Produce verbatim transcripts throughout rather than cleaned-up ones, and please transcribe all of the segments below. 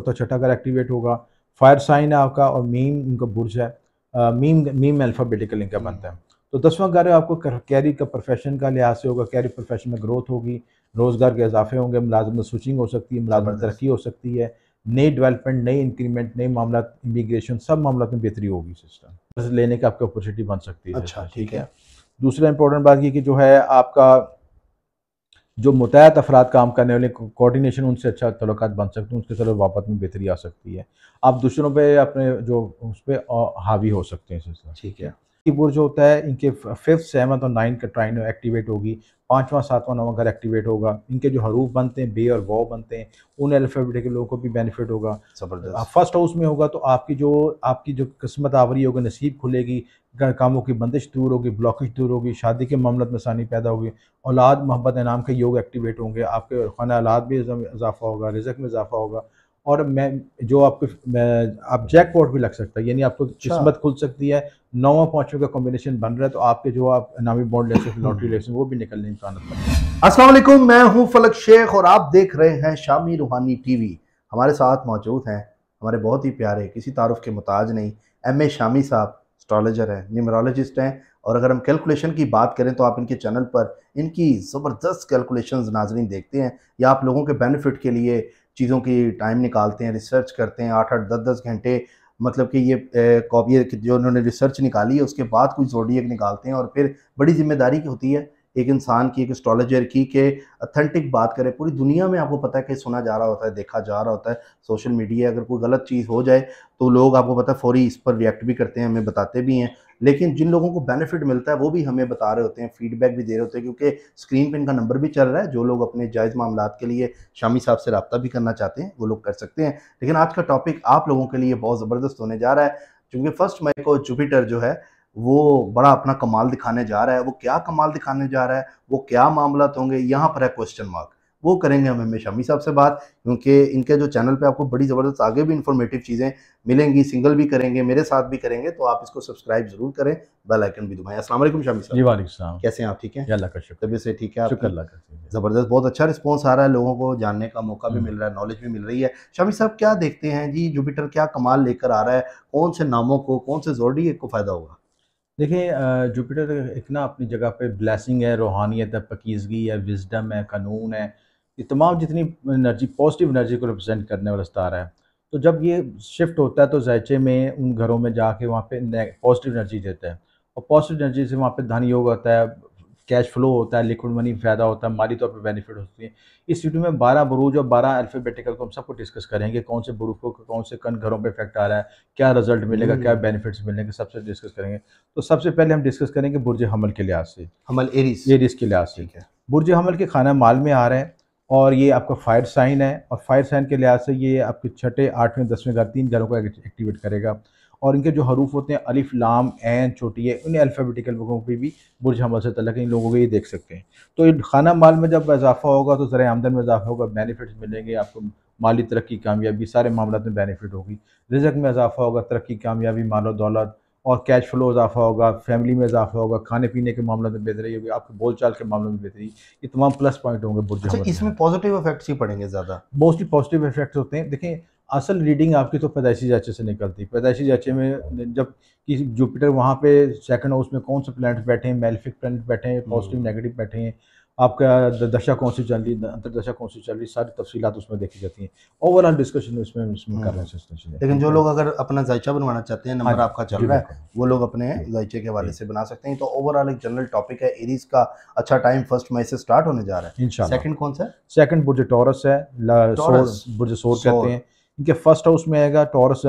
चौथा छठा अगर एक्टिवेट होगा, फायर साइन है आपका और मीम इनका बुर्ज है, आ, मीम मीम अल्फ़ाबेटिकल इनका बनता है। तो दसवां घर आपको कैरी का प्रोफेशन का लिहाज से होगा, कैरी प्रोफेशन में ग्रोथ होगी, रोज़गार के इजाफे होंगे, मुलाजमत में स्विचिंग हो सकती है, मुलाजमत तरक्की हो सकती है, नई डेवलपमेंट, नई इंक्रीमेंट, नए मामला, इमिग्रेशन, सब मामला में बेहतरी होगी। सिस्टम लेने की आपकी अपॉर्चुनिटी बन सकती है। अच्छा ठीक है। दूसरा इंपॉर्टेंट बात ये कि जो है आपका जो मुतैद अफराद काम करने वाले कोऑर्डिनेशन, उनसे अच्छा तल्लुक़ बन सकते हैं, उसके साथ वापस में बेहतरी आ सकती है। आप दूसरों पे अपने जो उस पर हावी हो सकते हैं। ठीक है। बुर्ज जो होता है इनके फिफ्थ सेवन्थ और नाइन्थ का ट्राइन एक्टिवेट होगी, पाँचवां सातवां नौवां घर एक्टिवेट होगा। इनके जो हरूफ बनते हैं बे और वाव बनते हैं, उन अल्फाबेट के लोगों को भी बेनिफिट होगा। जबरदस्त फर्स्ट हाउस में होगा तो आपकी जो आपकी जो किस्मत आवरी होगी, नसीब खुलेगी, कामों की बंदिश दूर होगी, ब्लॉकेज दूर होगी, शादी के मामलों में आसानी पैदा होगी, औलाद मोहब्बत इनाम के योग एक्टिवेट होंगे, आपके खाना औलाद में इजाफा होगा, रिज़्क में इजाफा होगा, और मैं जो आपको आप जैकपॉट भी लग सकता है, यानी आपको किस्मत खुल सकती है। नौवा पाँचों का कॉम्बिनेशन बन रहा है तो आपके जो आप नामी बॉन्ड ले सकते, लॉटरी ले सकते, वो भी निकलने का इम्कान। अस्सलाम वालेकुम, मैं हूं फलक शेख और आप देख रहे हैं शामी रूहानी टीवी। हमारे साथ मौजूद हैं हमारे बहुत ही प्यारे, किसी तारुफ के मुताज नहीं, एम ए शामी साहब। एस्ट्रोलॉजर हैं, न्यूमरोलॉजिस्ट हैं, और अगर हम कैलकुलेशन की बात करें तो आप इनके चैनल पर इनकी ज़बरदस्त कैलकुलेशंस नाजरीन देखते हैं, या आप लोगों के बेनिफिट के लिए चीज़ों की टाइम निकालते हैं, रिसर्च करते हैं, आठ आठ दस दस घंटे, मतलब कि ये कॉपी जो उन्होंने रिसर्च निकाली है उसके बाद कुछ ज़ोडिएक निकालते हैं, और फिर बड़ी जिम्मेदारी की होती है एक इंसान की, एक एस्ट्रोलॉजर की, के अथेंटिक बात करें। पूरी दुनिया में आपको पता है कि सुना जा रहा होता है, देखा जा रहा होता है, सोशल मीडिया अगर कोई गलत चीज़ हो जाए तो लोग आपको पता है फौरी इस पर रिएक्ट भी करते हैं, हमें बताते भी हैं, लेकिन जिन लोगों को बेनिफिट मिलता है वो भी हमें बता रहे होते हैं, फीडबैक भी दे रहे होते हैं, क्योंकि स्क्रीन पर इनका नंबर भी चल रहा है। जो लोग अपने जायज़ मामला के लिए शामी साहब से रब्ता भी करना चाहते हैं वो लोग कर सकते हैं। लेकिन आज का टॉपिक आप लोगों के लिए बहुत ज़बरदस्त होने जा रहा है, क्योंकि फर्स्ट मई को जुपिटर जो है वो बड़ा अपना कमाल दिखाने जा रहा है। वो क्या कमाल दिखाने जा रहा है, वो क्या मामला होंगे, यहाँ पर है क्वेश्चन मार्क। वो करेंगे हम शमी साहब से बात, क्योंकि इनके जो चैनल पे आपको बड़ी ज़बरदस्त आगे भी इन्फॉर्मेटिव चीज़ें मिलेंगी, सिंगल भी करेंगे, मेरे साथ भी करेंगे, तो आप इसको सब्सक्राइब जरूर करें, बेल आइकन भी दबाएं। अस्सलाम वालेकुम शामी साहब। जी वालेकुम, कैसे हैं आप? ठीक है, अल्लाह का शुक्र। तबीयत से ठीक है आप? शुक्र अल्लाह का। ज़बरदस्त बहुत अच्छा रिस्पॉन्स आ रहा है, लोगों को जानने का मौका भी मिल रहा है, नॉलेज भी मिल रही है। शामी साहब क्या देखते हैं जी, जुपिटर क्या कमाल लेकर आ रहा है, कौन से नामों को, कौन से ज़ोडिएक को फ़ायदा होगा? देखिए जुपिटर एक ना अपनी जगह पे ब्लेसिंग है, रूहानियत है, पकीज़गी है, विजडम है, कानून है, ये तमाम जितनी एनर्जी पॉजिटिव एनर्जी को रिप्रेजेंट करने वाला सितारा है। तो जब ये शिफ्ट होता है तो जायचे में उन घरों में जाके वहाँ पे पॉजिटिव एनर्जी देता है, और पॉजिटिव एनर्जी से वहाँ पे धन योग होता है, कैश फ्लो होता है, लिक्विड मनी फ़ायदा होता है, माली तौर पर बेनिफिट होती है। इस वीडियो में बारह बुरूज और बारह अल्फ़ाबेटिकल को हम सबको डिस्कस करेंगे, कौन से बुरूज को कौन से कन घरों पे इफेक्ट आ रहा है, क्या रिजल्ट मिलेगा, क्या बेनिफिट्स मिलेंगे, सबसे डिस्कस करेंगे। तो सबसे पहले हम डिस्कस करेंगे बुर्ज हमल के लिहाज से, हमल एरीज एरीज के लिहाज से। बुर्ज हमल के खाना माल में आ रहे हैं और ये आपका फायर साइन है, और फायर साइन के लिहाज से ये आपके छठे आठवें दसवें घर तीन घरों को एक्टिवेट करेगा, और इनके जो हरूफ होते हैं अलिफ लाम एन छोटी है, उन्हें अल्फ़ाबेटिकल लोगों पर भी बुर्ज हमल से तल्लक है, इन लोगों को ये देख सकते हैं। तो खाना माल में जब इजाफा होगा तो ज़रा आमदन में इजाफा होगा, बेनिफिट्स मिलेंगे आपको, माली तरक्की कामयाबी सारे मामलों में बेनिफिट होगी, रिज़्क में इजाफा होगा, तरक्की कामयाबी मालो दौलत और कैश फ्लो इजाफा होगा, फैमिली में इजाफा होगा, खाने पीने के मामले में बेहतरी होगी, आपके बोलचाल के मामले में बेहतरी, ये तमाम प्लस पॉइंट होंगे बुर्ज हमल। इसमें पॉजिटिव इफेक्ट्स ही पड़ेंगे ज़्यादा, मोस्टली पॉजिटिव इफेक्ट्स होते हैं। देखें असल रीडिंग आपकी तो पैदाइशी जांचे से निकलती है, पैदाइशी जांचे में जब कि जुपिटर वहाँ पे सेकंड हाउस में कौन से प्लैनेट्स बैठे हैं, मेलिफिक प्लैनेट बैठे हैं, पॉजिटिव नेगेटिव बैठे हैं, आपका दशा कौन सी चल रही, अंतरदशा कौन सी चल रही, सारी तफसीलात उसमें देखी जाती हैं। ओवरऑल डिस्कशन इसमें इसमें कर रहे हैं। लेकिन जो लोग अगर अपना जायचा बनवाना चाहते हैं, नंबर आपका चल रहा है, वो लोग अपने जायचे के हवाले से बना सकते हैं। तो ओवरऑल एक जनरल टॉपिक है एरीज का। अच्छा टाइम फर्स्ट मई से स्टार्ट होने जा रहा है इंशाल्लाह। सेकंड कौन सा है? सेकंड बुर्ज टॉरस है, बुर्ज सोर कहते हैं। इनके फर्स्ट हाउस में आएगा टॉरस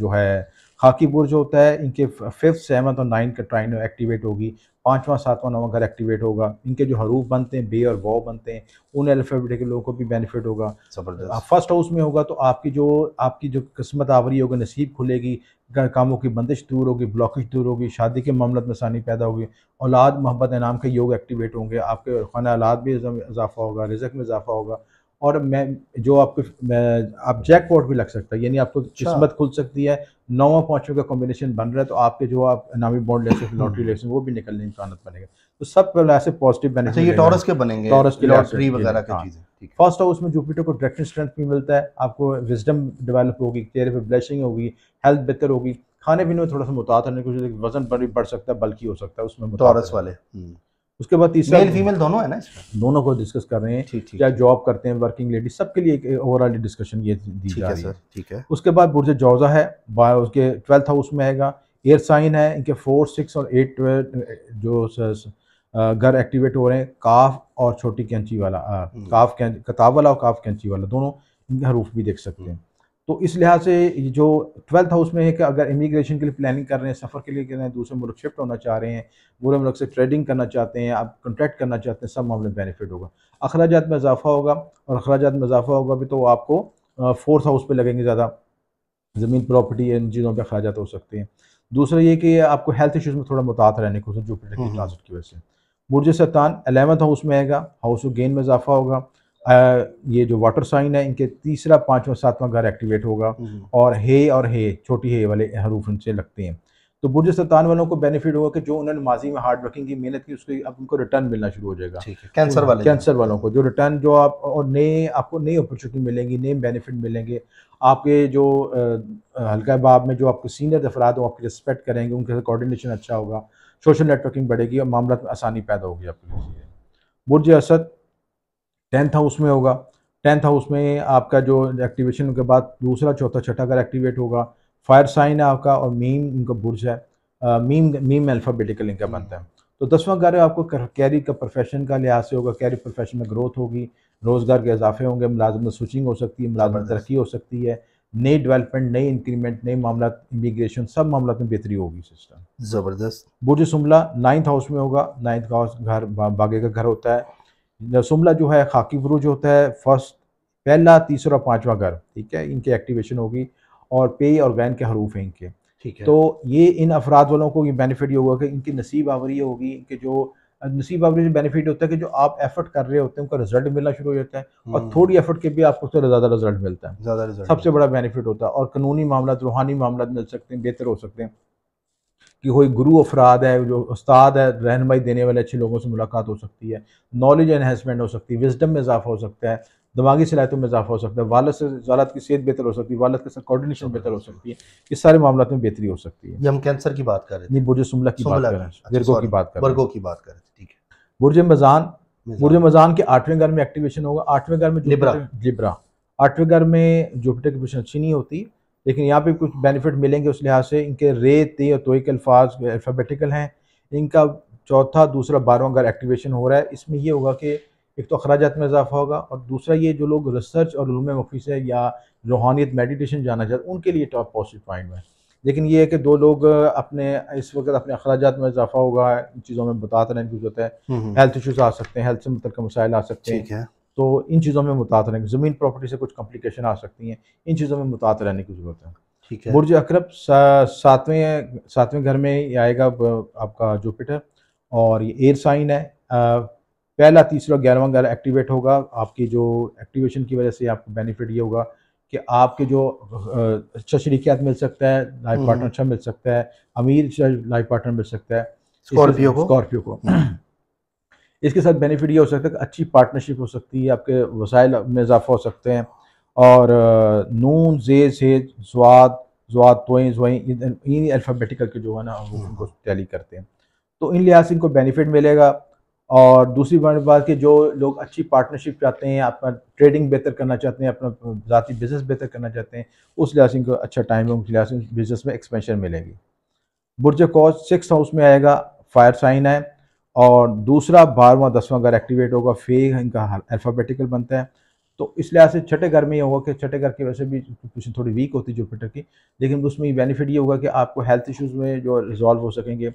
जो है खाकी बुर्ज होता है, इनके फिफ्थ सेवन्थ और नाइन्थ का ट्राइन एक्टिवेट होगी, पाँचवां सातवां नौवां घर एक्टिवेट होगा, इनके जो हरूफ बनते हैं बे और वाव बनते हैं, उन अल्फ़ाबेट के लोगों को भी बेनिफिट होगा। जबरदस्त फर्स्ट हाउस में होगा तो आपकी जो आपकी जो किस्मत आवरी होगी, नसीब खुलेगी, कामों की बंदिश दूर होगी, ब्लॉकेज दूर होगी, शादी के मामले में आसानी पैदा होगी, औलाद मोहब्बत इनाम के योग एक्टिवेट होंगे, आपके खाना औलाद में इजाफा होगा, रिज़्क में इजाफा होगा, और मैं जो आपको आप जैकपॉट भी लग सकता है, यानी आपको किस्मत खुल सकती है, नौवा पाँचों का कॉम्बिनेशन बन रहा है तो आपके जो आप नामी बॉन्ड लेसन लॉटरी लेसन वो भी निकलने की इम्कान बनेगा। तो सब ऐसे पॉजिटिव बेनिफिट ये टॉरस के बनेंगे, टॉरस की लॉटरी वगैरह की चीजें। फर्स्ट हाउस में जुपिटर को डायरेक्शन स्ट्रेंथ भी मिलता है, आपको विजडम डेवलप होगी, चेहरे पर ब्लशिंग होगी, हेल्थ बेहतर होगी, खाने पीने में थोड़ा सा मुताहत होने की, वजन बड़ी बढ़ सकता है, बल्कि हो सकता है उसमें टॉरस वाले। उसके बाद तीसरा मेल फीमेल दोनों है ना, दोनों को डिस्कस कर रहे हैं, क्या जॉब करते हैं, वर्किंग लेडीज, सबके लिए ओवरऑल डिस्कशन ये दी जा रही है। ठीक है। उसके बाद बुर्ज जौजा है, उसके ट्वेल्थ हाउस में आएगा, एयर साइन है, इनके फोर सिक्स और एट जो घर एक्टिवेट हो रहे हैं, काफ और छोटी कैंची वाला, काफ कताब वाला और काफ कैंची वाला, दोनों इनके हरूफ भी देख सकते हैं। तो इस लिहाज से जो ट्वेल्थ हाउस में है कि अगर इमिग्रेशन के लिए प्लानिंग कर रहे हैं, सफ़र के लिए कर रहे हैं, दूसरे मुल्क शिफ्ट होना चाह रहे हैं, पूरे मुल्क से ट्रेडिंग करना चाहते हैं, आप कॉन्ट्रैक्ट करना चाहते हैं, सब मामले में बेनिफिट होगा। अखराजात में इजाफा होगा और अखराजात में इजाफा होगा भी तो आपको फोर्थ हाउस पे लगेंगे ज़्यादा, ज़मीन प्रॉपर्टी इन चीज़ों पर अखराजात हो सकते हैं। दूसरा ये कि आपको हेल्थ इशूज़ में थोड़ा मुतात रहने को जुपिटर की ट्रांजिट की वजह से। बुर्ज शैतान एलेवंथ हाउस में आएगा, हाउस ऑफ गेन में इजाफा होगा, आ, ये जो वाटर साइन है इनके तीसरा पाँचवा सातवां घर एक्टिवेट होगा और हे और हे छोटी हे वाले हरूफ उनसे लगते हैं। तो बुर्ज शैतान वालों को बेनिफिट होगा कि जो उन्होंने माजी में हार्ड वर्किंग की, मेहनत की, उसकी अब उनको रिटर्न मिलना शुरू हो जाएगा। कैंसर वाले कैंसर वालों को जो रिटर्न जो आप और नए आपको नई अपॉर्चुनिटी मिलेंगी, नए बेनिफिट मिलेंगे। आपके जो हल्का बाब में जो आपके सीनियर अफराद हो आपकी रिस्पेक्ट करेंगे, उनके कोऑर्डिनेशन अच्छा होगा, सोशल नेटवर्किंग बढ़ेगी और मामला में आसानी पैदा होगी आपके लिए। बुर्ज असद टेंथ हाउस में होगा, टेंथ हाउस में आपका जो एक्टिवेशन के बाद दूसरा चौथा छठा घर एक्टिवेट होगा, फायर साइन है आपका और मीम इनका बुर्ज है, आ, मीम मीम अल्फ़ाबेटिकल इनका बनता है। तो दसवां घर आपको कैरी का प्रोफेशन का लिहाज से होगा, कैरी प्रोफेशन में ग्रोथ होगी, रोज़गार के इजाफे होंगे, मुलाजमत में स्विचिंग हो सकती है, मुलाजमत में तरक्की हो सकती है, नई डेवलपमेंट, नई इंक्रीमेंट, नए मामला, इमिग्रेशन, सब मामला में बेहतरी होगी सिस्टम ज़बरदस्त। बुर्ज सुमला नाइन्थ हाउस में होगा, नाइन्थ हाउस घर बागे का घर होता है। सुमला जो है खाकी बुरुज होता है, फर्स्ट पहला तीसरा पांचवा घर, ठीक है, इनकी एक्टिवेशन होगी और पे और गैन के हरूफ हैं इनके, ठीक है। तो ये इन अफराद वालों को ये बेनिफिट ये होगा कि इनकी नसीब आवरी होगी, इनके जो नसीब आवरी से बेनिफिट होता है कि जो आप एफर्ट कर रहे होते हैं उनका रिजल्ट मिलना शुरू हो जाता है और थोड़ी एफर्ट के भी आपको उससे ज़्यादा रिजल्ट मिलता है, ज़्यादा रिजल्ट सबसे बड़ा बेनिफिट होता है। और कानूनी मामला, रूहानी मामला मिल सकते हैं, बेहतर हो सकते हैं कि कोई गुरु अफराद है, जो उस्ताद है, रहनुमाई देने वाले अच्छे लोगों से मुलाकात हो सकती है, नॉलेज एनहेंसमेंट हो सकती है, विजडम में इजाफा हो सकता है, दिमागी सलाहियतों में इजाफा हो सकता है, वालद से वालद की सेहत बेहतर हो सकती है, वालद के साथ कोऑर्डिनेशन बेहतर हो सकती है, इस सारे मामलों में बेहतरी हो सकती है। हम कैंसर की बात कर रहे थे, बुर्ज सुमला की बात कर रहे हैं, वर्गो की बात कर वर्गो की बात कर रहे थे, ठीक है। बुर्ज मजान, बुर्ज मजान के आठवें घर में एक्टिवेशन होगा, आठवें घर में लिब्रा लिब्रा आठवें घर में जुपिटर की पोजीशन अच्छी नहीं होती, लेकिन यहाँ पे कुछ बेनिफिट मिलेंगे उस लिहाज से। इनके रे ते और तोई के अल्फाज अल्फ़ाबेटिकल हैं, इनका चौथा दूसरा बारहवां घर एक्टिवेशन हो रहा है। इसमें ये होगा कि एक तो अखराजात में इजाफा होगा और दूसरा ये जो लोग रिसर्च और उलूम मुफीद से या रूहानियत मेडिटेशन जाना चाहते हैं उनके लिए टॉप पॉजिटिव पॉइंट है। लेकिन ये है कि दो लोग अपने इस वक्त अपने अखराजात में इजाफा होगा, इन चीज़ों में बताते रहने की जरूरत है, हेल्थ इशूज़ आ सकते हैं, हेल्थ से मतलब मसाइल आ सकते हैं, तो इन चीज़ों में मुतात रहने की, ज़मीन प्रॉपर्टी से कुछ कॉम्प्लिकेशन आ सकती हैं, इन चीज़ों में मुतात रहने की ज़रूरत है, ठीक है। बुर्ज अकरब सातवें सातवें घर में आएगा आपका जुपिटर और ये एयर साइन है, पहला तीसरा ग्यारहवां घर एक्टिवेट होगा। आपकी जो एक्टिवेशन की वजह से आपको बेनिफिट ये होगा कि आपके जो अच्छा शरीकियात मिल सकता है, लाइफ पार्टनर अच्छा मिल सकता है, अमीर लाइफ पार्टनर मिल सकता है स्कॉर्पियो को स्कॉर्पियो को इसके साथ बेनिफिट ये हो सकता है कि अच्छी पार्टनरशिप हो सकती है, आपके वसाइल में इजाफा हो सकते हैं और नून जे से जवाद जवाद तोएं जोएं इन अल्फ़ाबेटिकल के जो है ना उनको टैली करते हैं, तो इन लिहाज से इनको बेनिफिट मिलेगा। और दूसरी बात कि जो लोग अच्छी पार्टनरशिप चाहते हैं, अपना ट्रेडिंग बेहतर करना चाहते हैं, अपना ज़ाती बिज़नेस बेहतर करना चाहते हैं, उस लिहाज से इनको अच्छा टाइम है, उस लिहाज से बिज़नेस में एक्सपेंशन मिलेगी। बुर्ज कौज सिक्स हाउस में आएगा, फायर साइन है और दूसरा बारहवां दसवां घर एक्टिवेट होगा, फे इनका अल्फ़ाबेटिकल बनता है, तो इस लिहाज से छठे घर में ये होगा कि छठे घर की वैसे भी पोजीशन थोड़ी वीक होती है जुपिटर की, लेकिन उसमें बेनिफिट ये होगा कि आपको हेल्थ इश्यूज़ में जो रिजॉल्व हो सकेंगे,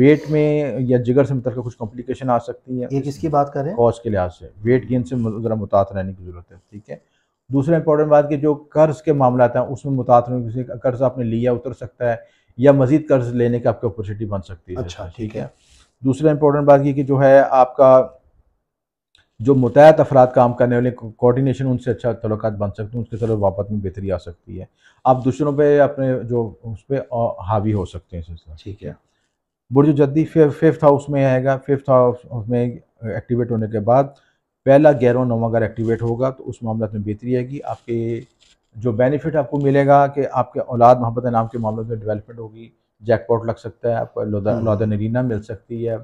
वेट में या जिगर से मतलब कुछ कॉम्प्लिकेशन आ सकती है। ये किसकी बात करें? कॉज के लिहाज से वेट गेन से ज़रा मुतात रहने की ज़रूरत है, ठीक है। दूसरा इंपॉर्टेंट बात कि जो कर्ज के मामला हैं उसमें मुतात रहने की, कर्ज आपने लिया उतर सकता है या मजीद कर्ज लेने की आपकी अपॉर्चुनिटी बन सकती है, अच्छा ठीक है। दूसरा इंपॉर्टेंट बात ये कि जो है आपका जो मुतैद अफराद काम करने वाले कोऑर्डिनेशन, उनसे अच्छा तल्लुक़ बन सकते हैं, उसके चलो वापस में बेहतरी आ सकती है। आप दूसरों पे अपने जो उस पर हावी हो सकते हैं। ठीक है, बुर्ज जद्दी फिफ्थ हाउस में आएगा। फिफ्थ हाउस में एक्टिवेट होने के बाद पहला ग्यारहवां नौवां अगर एक्टिवेट होगा तो उस मामले में बेहतरी आएगी। आपके जो बेनिफिट आपको मिलेगा कि आपके औलाद मोहब्बत नाम के मामले में डेवलपमेंट होगी, जैकपॉट लग सकता है, आपको लॉदनरीना मिल सकती है,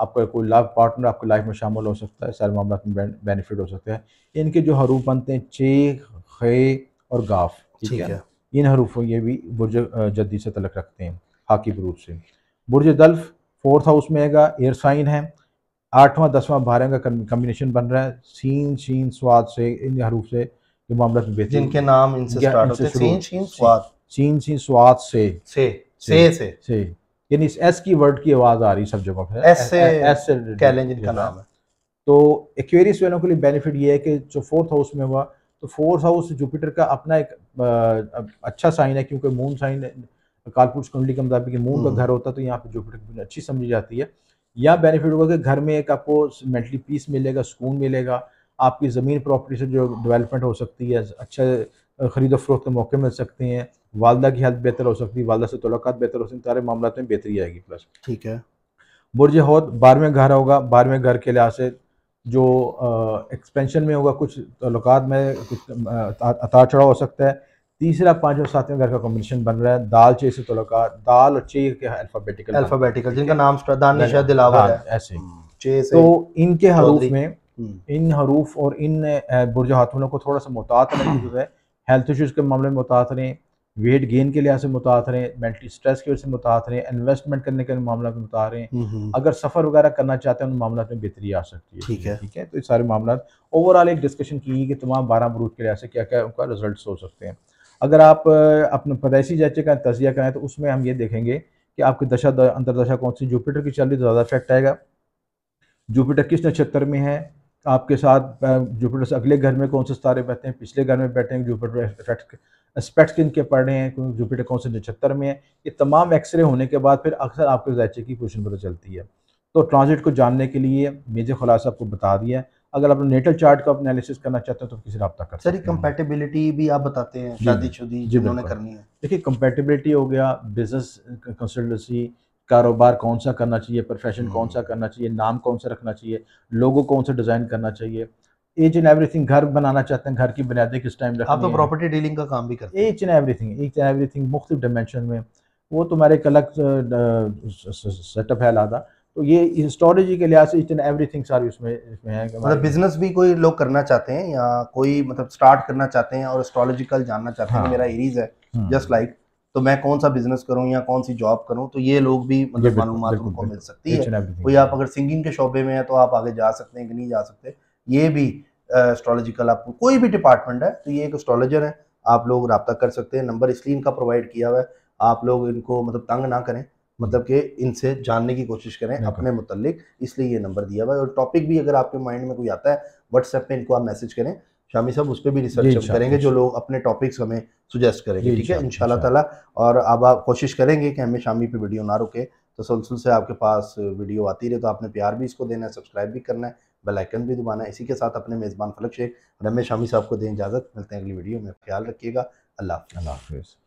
आपका कोई लव पार्टनर आपकी लाइफ में शामिल हो सकता है, सारे मामला में बेनिफिट हो सकता है। इनके जो हरूफ बनते हैं चे, खे और गाफ, ठीक है, इन हरूफों ये भी बुर्ज जद्दी से तलक रखते हैं, हाकिब रूप से। बुर्ज दल्फ फोर्थ हाउस में आएगा, एयर साइन है, आठवां दसवां बारहवां का कम्बिनेशन बन रहा है। सीन शीन स्वाद से इन हरूफ से जो मामला में बेहतर, जिनके नाम इनसे स्टार्ट होते हैं, सीन शीन स्वाद, सीन शीन स्वाद से से से से से यानी इस एस की वर्ड की आवाज़ आ रही सब जगह पर, एस से एस से चैलेंज इनका नाम है। तो एक्वेरियस वालों के लिए बेनिफिट ये है कि जो फोर्थ हाउस में हुआ, तो फोर्थ हाउस जुपिटर का अपना एक अच्छा साइन है, कुंडली मून साइन कालपुरुष कुंडली के मुताबिक मून का घर होता है, तो यहाँ पे जुपिटर की अच्छी समझी जाती है। यहाँ बेनिफिट होगा कि घर में एक आपको मेंटली पीस मिलेगा, सुकून मिलेगा, आपकी ज़मीन प्रॉपर्टी से जो डेवलपमेंट हो सकती है, अच्छा खरीदो फरोख्त के मौके मिल सकते हैं, वालदा की हेल्थ बेहतर हो सकती है, वालदा से तलाकात बेहतर हो सकती है, सारे मामला में बेहतरी आएगी। प्लस ठीक है, बुर्ज हौद बारहवें घर होगा, बारहवें घर के लिहाज से जो एक्सपेंशन में होगा, कुछ तलाकात में कुछ उतार चढ़ाव हो सकता है। तीसरा पाँच और सातवें घर का कॉम्बिनेशन बन रहा है, दाल चे से तलाकात, दाल और चे के अल्फाबेटिकल अल्फाबेटिकल जिनका नाम दिलावा है ऐसे चे से, तो इनके हरूफ में इन हरूफ और इन बुर्ज हाथों को थोड़ा सा मुहतात रहने की जरूरत है। हेल्थ इश्यूज़ के मामले में मुहतात रहें, वेट गेन के लिहाज से मुहतात रहें, मेंटली स्ट्रेस की वजह से मुहतात रहें, इन्वेस्टमेंट करने के मामला में मुहतात रहें, अगर सफ़र वगैरह करना चाहते हैं उन मामला में बेहतरी आ सकती है। ठीक है, ठीक है, तो ये सारे मामला ओवरऑल एक डिस्कशन की कि तमाम बारह बुरूज के लिहाज से क्या क्या उनका रिजल्ट हो सकते हैं। अगर आप अपने पैदाइशी जांचे का तजिया कराएं तो उसमें हम ये देखेंगे कि आपकी दशा अंतरदशा कौन सी, जुपिटर की चल रही ज़्यादा इफेक्ट आएगा, जुपिटर किस नक्षत्र में है, आपके साथ जुपिटर से अगले घर में कौन से सितारे बैठे हैं, पिछले घर में बैठे हैं, जुपिटर इफेक्ट एस्पेक्ट्स किन के पड़ रहे हैं, जुपिटर कौन से नक्षत्र में है, ये तमाम एक्सरे होने के बाद फिर अक्सर आपके जायचे की पोजीशन पता चलती है। तो ट्रांजिट को जानने के लिए मेजर खुलासा आपको बता दिया। अगर आप नेटल चार्ट का एनालिसिस करना चाहते हैं तो किसी रब्ता कर सकते हैं। सर, कंपैटिबिलिटी भी आप बताते हैं, शादीशुदी जिन्होंने करनी है। देखिए, कंपैटिबिलिटी हो गया, बिजनेस कंसल्टेंसी, कारोबार कौन सा करना चाहिए, प्रोफेशन कौन सा करना चाहिए, नाम कौन सा रखना चाहिए, लोगो कौन सा डिज़ाइन करना चाहिए, एच एंड एवरीथिंग, घर बनाना चाहते हैं, घर की बुनियादें किस टाइम रखनी है। आप तो प्रॉपर्टी डीलिंग का काम भी करते हैं। Each and everything, each and everything मुख्तलिफ डायमेंशन में, वो तुम्हारे एक अलग सेटअप है अलादा। तो ये हिस्टोलॉजी के लिहाज से इच एंड एवरीथिंग सारी उसमें इसमें है। मतलब बिजनेस भी कोई लोग करना चाहते हैं या कोई मतलब स्टार्ट करना चाहते हैं और एस्ट्रोलॉजिकल जानना चाहते हैं, मेरा एरीज है जस्ट लाइक, तो मैं कौन सा बिजनेस करूं या कौन सी जॉब करूं, तो ये लोग भी मतलब मालूमात उनको मिल सकती है। कोई आप अगर सिंगिंग के शोबे में है तो आप आगे जा सकते हैं कि नहीं जा सकते, ये भी एस्ट्रोलॉजिकल आपको कोई भी डिपार्टमेंट है तो ये एक एस्ट्रोलॉजर है, आप लोग रब्ता कर सकते हैं। नंबर इसलिए इनका प्रोवाइड किया हुआ है, आप लोग इनको मतलब तंग ना करें, मतलब कि इनसे जानने की कोशिश करें अपने मुतल्लिक, इसलिए ये नंबर दिया हुआ है। और टॉपिक भी अगर आपके माइंड में कोई आता है व्हाट्सएप पे इनको आप मैसेज करें, शामी साहब उस पर भी रिसर्च करेंगे, जो लोग अपने टॉपिक्स हमें सुजेस्ट करेंगे। ठीक है, इंशाल्लाह ताला। और अब आप कोशिश करेंगे कि हमें शामी पे वीडियो ना रुके, तो तसलसल से आपके पास वीडियो आती रहे, तो आपने प्यार भी इसको देना है, सब्सक्राइब भी करना है, बेल आइकन भी दबाना है। इसी के साथ अपने मेज़बान फलक शेख और एम ए शामी साहब को दें इजाज़त। मिलते हैं अगली वीडियो में, ख्याल रखिएगा। अल्लाह हाफिज़।